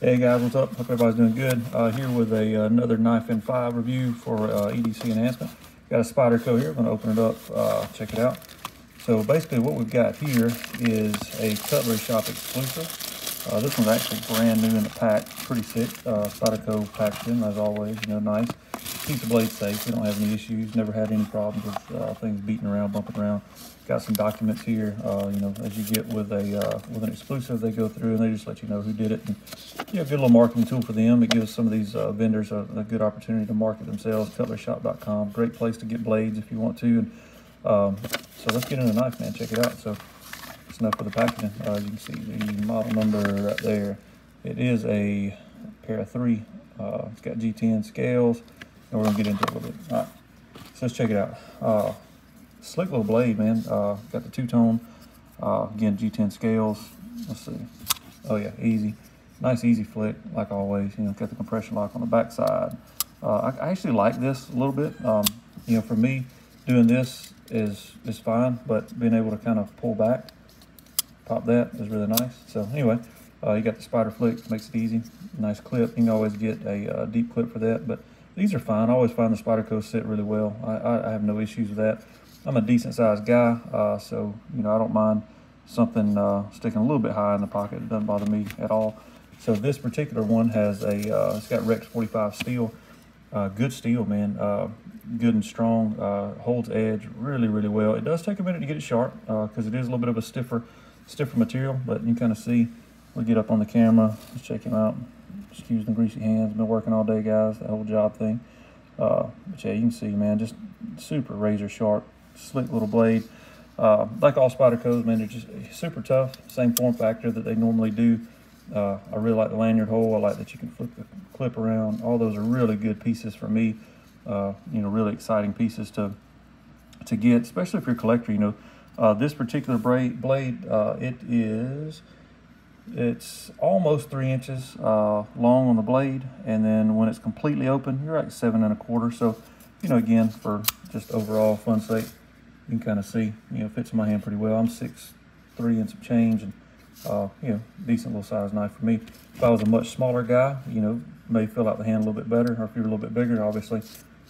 Hey guys, what's up? Hope everybody's doing good. Here with another knife and file review for EDC Enhancement. Got a Spyderco here. I'm going to open it up, check it out. So basically what we've got here is a Cutler Shop exclusive. This one's actually brand new in the pack. Pretty sick. Spyderco packaging, as always, you know, nice. Keep the blade safe. We don't have any issues. Never had any problems with things beating around, bumping around. Got some documents here, you know, as you get with a with an exclusive, they go through and they just let you know who did it. And, you know, good little marketing tool for them. It gives some of these vendors a good opportunity to market themselves. CutlerShop.com, great place to get blades if you want to. And so let's get into the knife, man. Check it out. So that's enough for the packaging. As you can see, the model number right there. It is a Para 3. It's got G10 scales, and we're gonna get into it a little bit. All right, so let's check it out. Slick little blade, man. Got the two-tone, again, G10 scales. Let's see. Oh yeah, easy, nice easy flick, like always. You know, got the compression lock on the backside. I actually like this a little bit. You know, for me, doing this is fine, but being able to kind of pull back, pop that is really nice. So anyway, you got the spider flick, makes it easy. Nice clip. You can always get a deep clip for that, but these are fine. I always find the Spyderco sit really well. I have no issues with that. I'm a decent sized guy, so you know, I don't mind something sticking a little bit high in the pocket. It doesn't bother me at all. So this particular one has a it's got Rex 45 steel. Good steel, man. Good and strong. Holds edge really well. It does take a minute to get it sharp because it is a little bit of a stiffer material. But you can kind of see. We'll get up on the camera. Let's check him out. Excuse the greasy hands. Been working all day, guys. That whole job thing. But yeah, you can see, man, just super razor sharp. Slick little blade. Like all Spydercos, man, they're just super tough. Same form factor that they normally do. I really like the lanyard hole. I like that you can flip the clip around. All those are really good pieces for me. You know, really exciting pieces to get, especially if you're a collector. You know, this particular blade, it's almost 3 inches long on the blade, and then when it's completely open, you're like 7 1/4. So, you know, again, for just overall fun's sake. You can kind of see, you know, fits in my hand pretty well. I'm 6'3" and some change, and you know, decent little size knife for me. If I was a much smaller guy, you know, may fill out the hand a little bit better, or if you're a little bit bigger, obviously,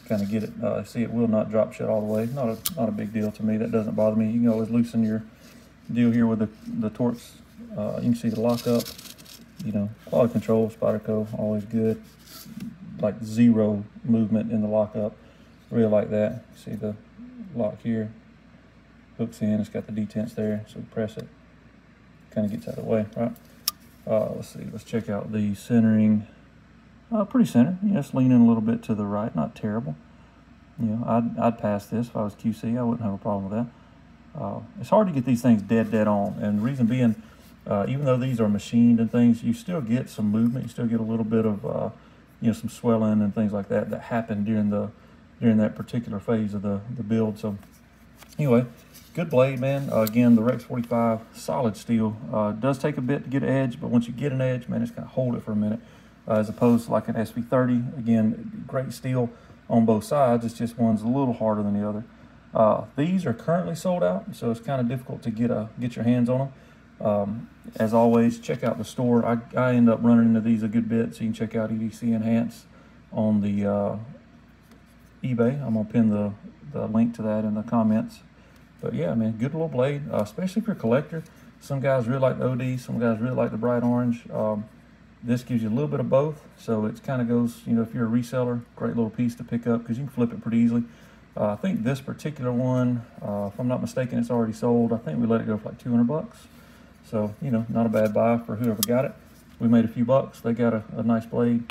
kind of get it. See, it will not drop shut all the way. Not a big deal to me. That doesn't bother me. You can always loosen your deal here with the Torx. You can see the lockup. You know, quality control, Spyderco, always good. Like zero movement in the lockup. Really like that. See the lock here. Hooks in, it's got the detents there, so we press it, kind of gets out of the way, right? Let's see, let's check out the centering. Pretty centered, you know, it's leaning a little bit to the right, not terrible. You know, I'd pass this if I was QC, I wouldn't have a problem with that. It's hard to get these things dead on, and the reason being, even though these are machined and things, you still get some movement, you still get a little bit of, you know, some swelling and things like that that happen during that particular phase of the build, so anyway. Good blade, man. Again, the Rex 45, solid steel. Does take a bit to get an edge, but once you get an edge, man, it's going to hold it for a minute. As opposed to like an SV30. Again, great steel on both sides. It's just one's a little harder than the other. These are currently sold out, so it's kind of difficult to get your hands on them. As always, check out the store. I end up running into these a good bit, so you can check out EDC Enhance on the eBay. I'm going to pin the link to that in the comments. But yeah, man, good little blade, especially if you're a collector. Some guys really like the OD, some guys really like the bright orange. This gives you a little bit of both, so it kind of goes, you know, if you're a reseller, great little piece to pick up because you can flip it pretty easily. I think this particular one, if I'm not mistaken, it's already sold. I think we let it go for like 200 bucks. So, you know, not a bad buy for whoever got it. We made a few bucks. They got a nice blade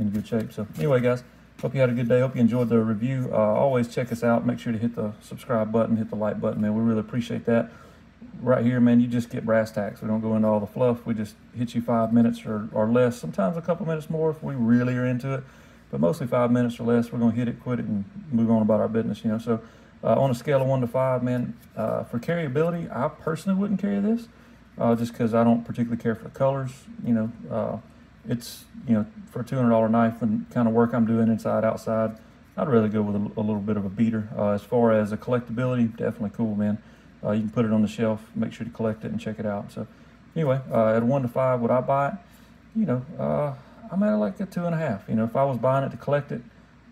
in good shape. So anyway, guys. Hope you had a good day. Hope you enjoyed the review. Always check us out. Make sure to hit the subscribe button, hit the like button, man. We really appreciate that. Right here, man, you just get brass tacks. We don't go into all the fluff. We just hit you 5 minutes or less. Sometimes a couple minutes more if we really are into it. But mostly 5 minutes or less. We're going to hit it, quit it, and move on about our business, you know. So on a scale of 1 to 5, man, for carryability, I personally wouldn't carry this just because I don't particularly care for the colors, you know. It's, you know, for a $200 knife and kind of work I'm doing inside, outside, I'd rather go with a little bit of a beater. As far as a collectability, definitely cool, man. You can put it on the shelf, make sure to collect it and check it out. So anyway, at 1 to 5, would I buy it? you know, I'm at like a 2.5. You know, if I was buying it to collect it,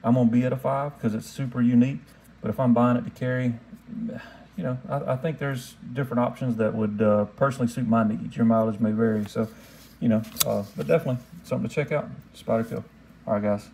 I'm going to be at a 5 because it's super unique. But if I'm buying it to carry, you know, I think there's different options that would personally suit my needs. Your mileage may vary. So, you know, but definitely something to check out, Spyderco. All right, guys.